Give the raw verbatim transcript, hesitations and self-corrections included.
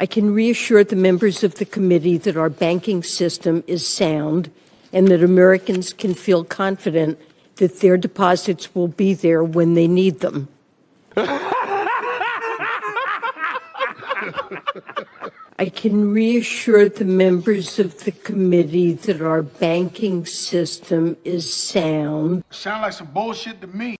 I can reassure the members of the committee that our banking system is sound and that Americans can feel confident that their deposits will be there when they need them. I can reassure the members of the committee that our banking system is sound. Sound like some bullshit to me.